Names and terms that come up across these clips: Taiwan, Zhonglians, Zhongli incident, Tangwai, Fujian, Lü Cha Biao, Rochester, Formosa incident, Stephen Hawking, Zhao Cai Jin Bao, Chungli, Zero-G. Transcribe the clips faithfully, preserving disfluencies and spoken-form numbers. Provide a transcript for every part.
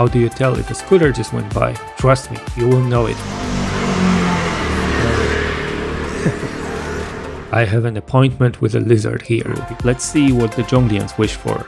How do you tell if a scooter just went by? Trust me, you will know it. I have an appointment with a lizard here. Let's see what the Zhonglians wish for.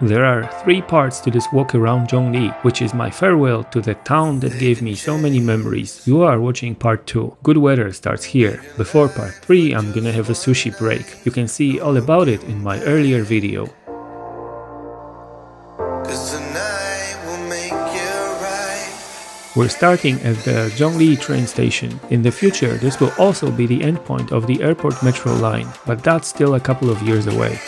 There are three parts to this walk around Zhongli, which is my farewell to the town that gave me so many memories. You are watching part two. Good weather starts here. Before part three I'm gonna have a sushi break. You can see all about it in my earlier video. We're starting at the Zhongli train station. In the future this will also be the endpoint of the airport metro line, but that's still a couple of years away.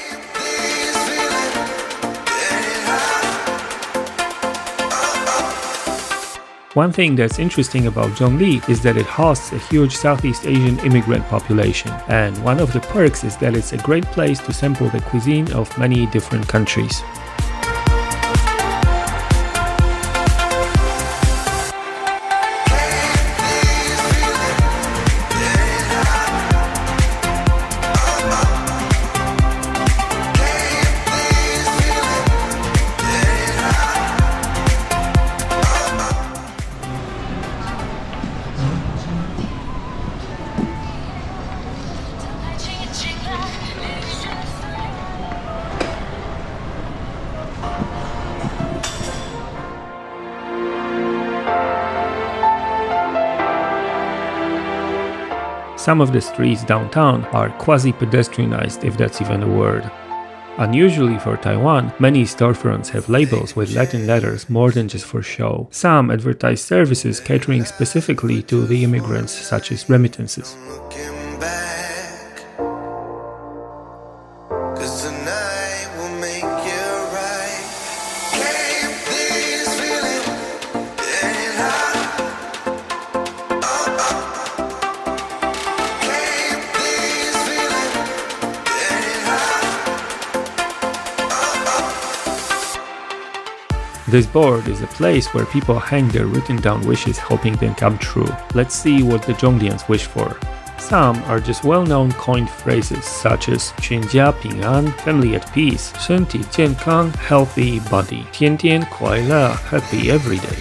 One thing that's interesting about Zhongli is that it hosts a huge Southeast Asian immigrant population, and one of the perks is that it's a great place to sample the cuisine of many different countries. Some of the streets downtown are quasi-pedestrianized, if that's even a word. Unusually for Taiwan, many storefronts have labels with Latin letters more than just for show. Some advertise services catering specifically to the immigrants, such as remittances. This board is a place where people hang their written down wishes hoping they come true. Let's see what the Zhonglians wish for. Some are just well-known coined phrases such as "Xuanjia Ping'an," family at peace, "Shenti Jiankang," healthy body, "Tiantian Kuaila," happy every day.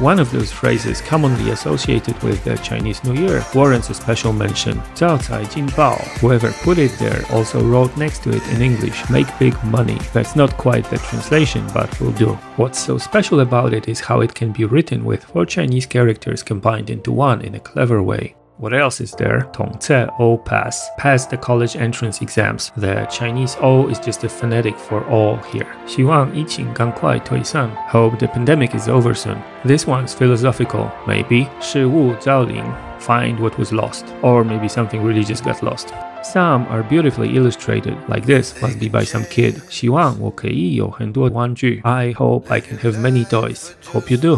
One of those phrases commonly associated with the Chinese New Year warrants a special mention, "Zhao Cai Jin Bao." Whoever put it there also wrote next to it in English, "Make big money." That's not quite the translation, but will do. What's so special about it is how it can be written with four Chinese characters combined into one in a clever way. What else is there? Tongce O Pass. Pass the college entrance exams. The Chinese O is just a phonetic for all here. Xiwang yiqing gangkuai tuisan. Hope the pandemic is over soon. This one's philosophical, maybe. Shiwu zhaoling. Find what was lost. Or maybe something really just got lost. Some are beautifully illustrated, like this, must be by some kid. Xiwang wo kei you hen duo wanju. I hope I can have many toys. Hope you do.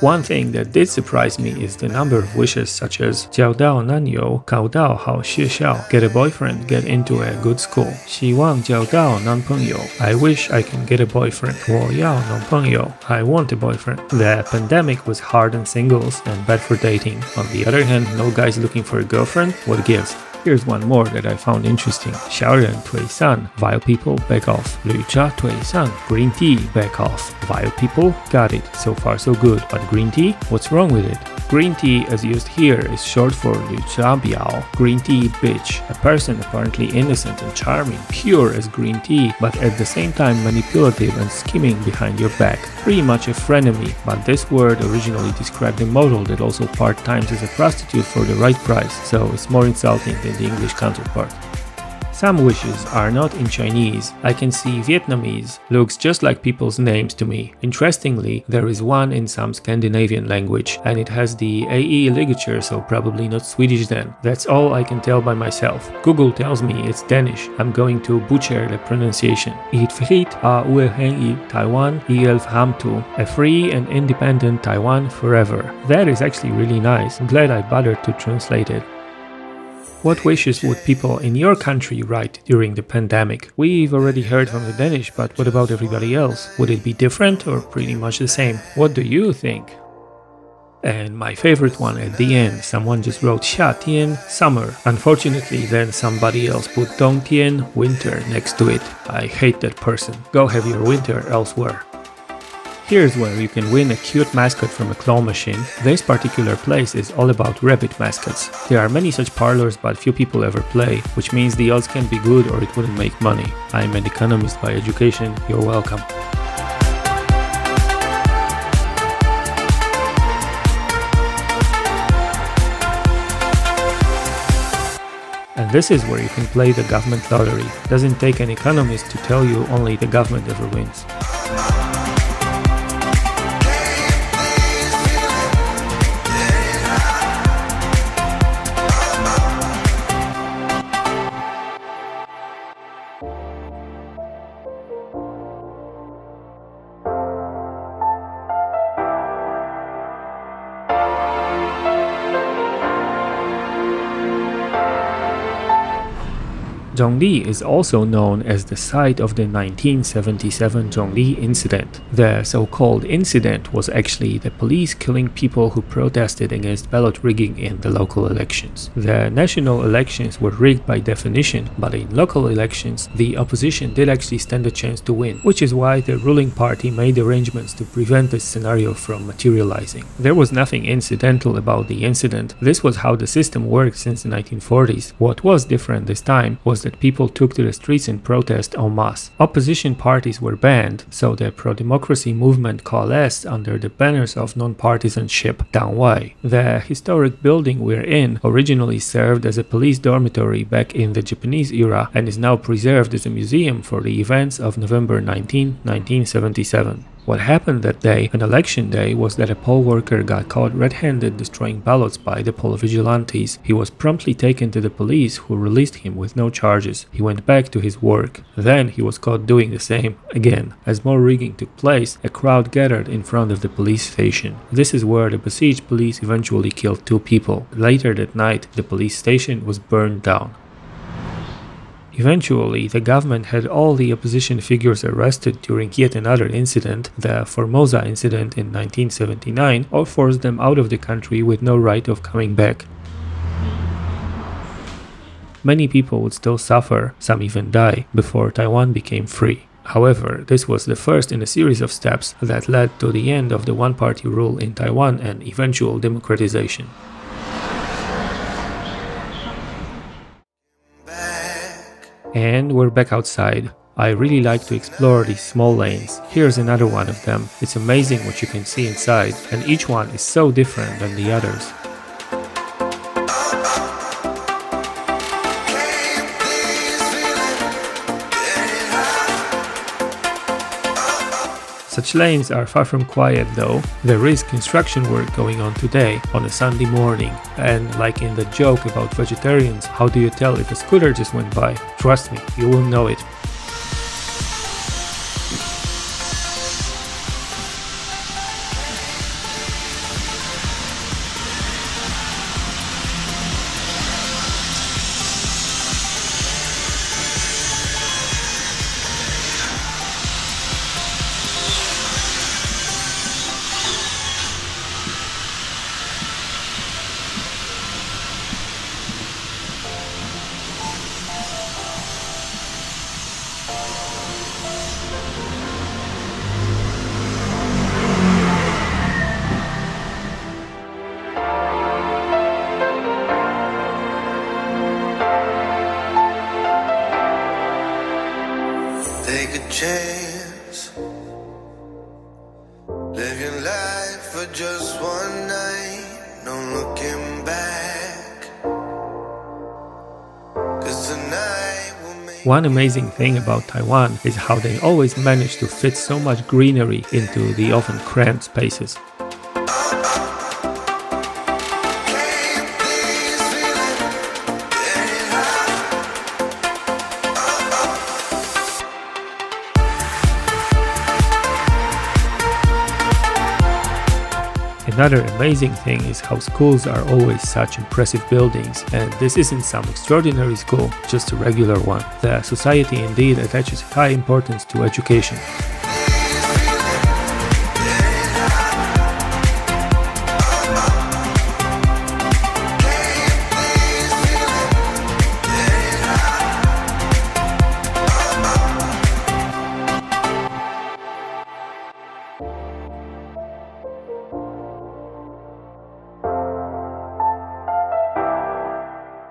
One thing that did surprise me is the number of wishes such as "Jiao Dao Nan You, Kao Dao Hao Xie Xiao," get a boyfriend, get into a good school. "Xi Wang Jiao Dao Nan Peng You," I wish I can get a boyfriend. "Wo Yao Nan Peng You," I want a boyfriend. The pandemic was hard on singles and bad for dating. On the other hand, no guys looking for a girlfriend? What gives? Here's one more that I found interesting. "Xiaoren Tui San," vile people, back off. "Lü Cha Tui San," green tea, back off. Vile people, got it. So far so good. But green tea? What's wrong with it? Green tea as used here is short for "Lü Cha Biao," green tea bitch. A person apparently innocent and charming, pure as green tea, but at the same time manipulative and scheming behind your back. Pretty much a frenemy, but this word originally described a model that also part-times as a prostitute for the right price, so it's more insulting than the English counterpart. Some wishes are not in Chinese. I can see Vietnamese. Looks just like people's names to me. Interestingly, there is one in some Scandinavian language, and it has the A E ligature, so probably not Swedish then. That's all I can tell by myself. Google tells me it's Danish. I'm going to butcher the pronunciation. "It fried a uafhængig Taiwan elf ham to," a free and independent Taiwan forever. That is actually really nice. I'm glad I bothered to translate it. What wishes would people in your country write during the pandemic? We've already heard from the Danish, but what about everybody else? Would it be different or pretty much the same? What do you think? And my favorite one at the end, someone just wrote Xia Tian, summer. Unfortunately, then somebody else put Dong Tian, winter, next to it. I hate that person. Go have your winter elsewhere. Here's where you can win a cute mascot from a claw machine. This particular place is all about rabbit mascots. There are many such parlors, but few people ever play, which means the odds can be good or it wouldn't make money. I'm an economist by education, you're welcome. And this is where you can play the government lottery. Doesn't take an economist to tell you only the government ever wins. Zhongli is also known as the site of the nineteen seventy-seven Zhongli incident. The so-called incident was actually the police killing people who protested against ballot rigging in the local elections. The national elections were rigged by definition, but in local elections, the opposition did actually stand a chance to win, which is why the ruling party made arrangements to prevent this scenario from materializing. There was nothing incidental about the incident. This was how the system worked since the nineteen forties. What was different this time was that people took to the streets in protest en masse. Opposition parties were banned, so the pro-democracy movement coalesced under the banners of non-partisanship Tangwai. The historic building we're in originally served as a police dormitory back in the Japanese era and is now preserved as a museum for the events of November nineteenth, nineteen seventy-seven. What happened that day, an election day, was that a poll worker got caught red-handed destroying ballots by the poll vigilantes. He was promptly taken to the police, who released him with no charges. He went back to his work. Then he was caught doing the same again. As more rigging took place, a crowd gathered in front of the police station. This is where the besieged police eventually killed two people. Later that night, the police station was burned down. Eventually, the government had all the opposition figures arrested during yet another incident, the Formosa incident in nineteen seventy-nine, or forced them out of the country with no right of coming back. Many people would still suffer, some even die, before Taiwan became free. However, this was the first in a series of steps that led to the end of the one-party rule in Taiwan and eventual democratization. And we're back outside. I really like to explore these small lanes. Here's another one of them. It's amazing what you can see inside, and each one is so different than the others. Such lanes are far from quiet though. There is construction work going on today, on a Sunday morning. And like in the joke about vegetarians, how do you tell if a scooter just went by? Trust me, you will know it. Take a chance, live your life for just one night, no looking back, 'cause tonight will make... One amazing thing about Taiwan is how they always manage to fit so much greenery into the often cramped spaces. Another amazing thing is how schools are always such impressive buildings, and this isn't some extraordinary school, just a regular one. The society indeed attaches high importance to education.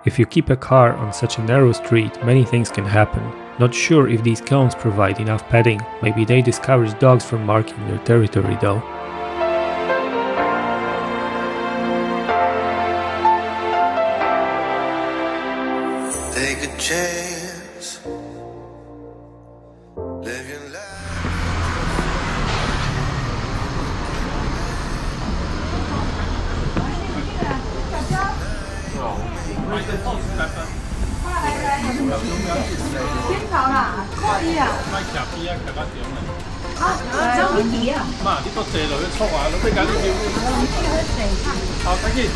If you keep a car on such a narrow street, many things can happen. Not sure if these cones provide enough padding, maybe they discourage dogs from marking their territory though. Take a chance. Live your life. Thank you.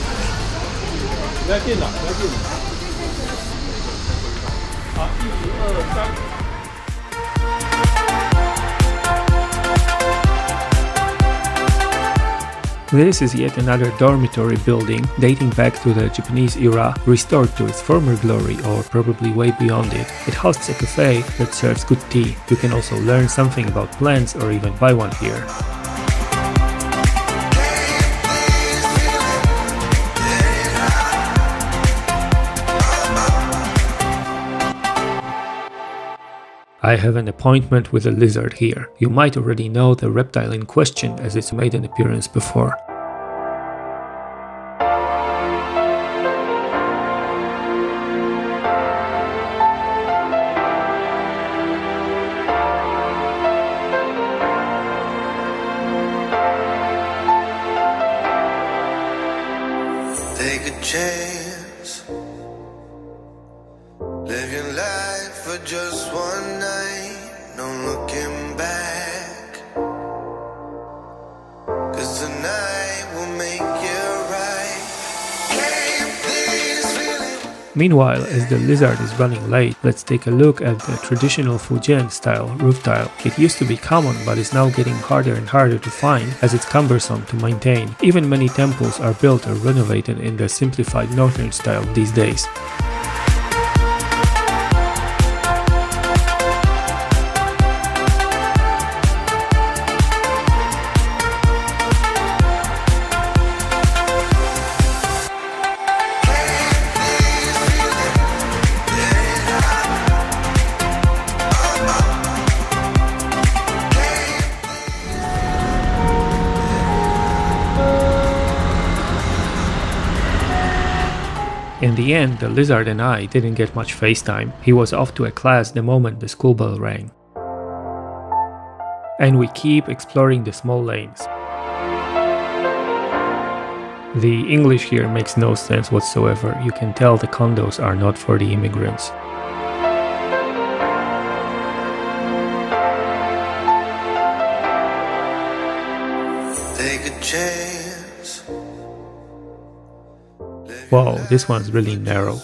This is yet another dormitory building, dating back to the Japanese era, restored to its former glory or probably way beyond it. It hosts a cafe that serves good tea. You can also learn something about plants or even buy one here. I have an appointment with a lizard here. You might already know the reptile in question as it's made an appearance before. Take a chance. Live your life for just one night, no looking back, 'cause tonight will make you right. Can't please feel it. Meanwhile, as the lizard is running late, let's take a look at the traditional Fujian style roof tile. It used to be common but is now getting harder and harder to find as it's cumbersome to maintain. Even many temples are built or renovated in the simplified northern style these days. In the end, the lizard and I didn't get much face time. He was off to a class the moment the school bell rang. And we keep exploring the small lanes. The English here makes no sense whatsoever. You can tell the condos are not for the immigrants. Take a chance. Whoa, this one's really narrow.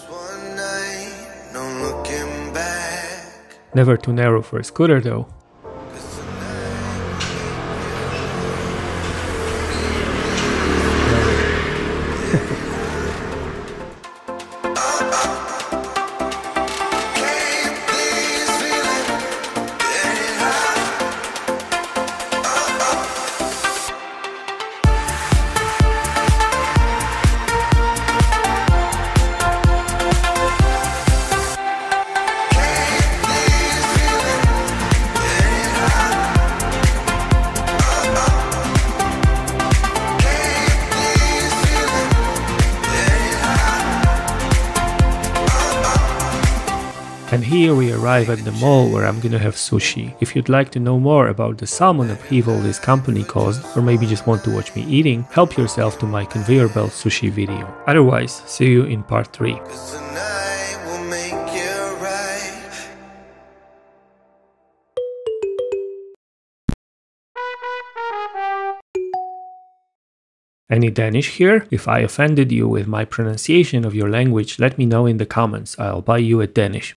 Never too narrow for a scooter though. And here we arrive at the mall where I'm gonna have sushi. If you'd like to know more about the salmon upheaval this company caused, or maybe just want to watch me eating, help yourself to my conveyor belt sushi video. Otherwise, see you in part three. Any Danish here? If I offended you with my pronunciation of your language, let me know in the comments, I'll buy you a Danish.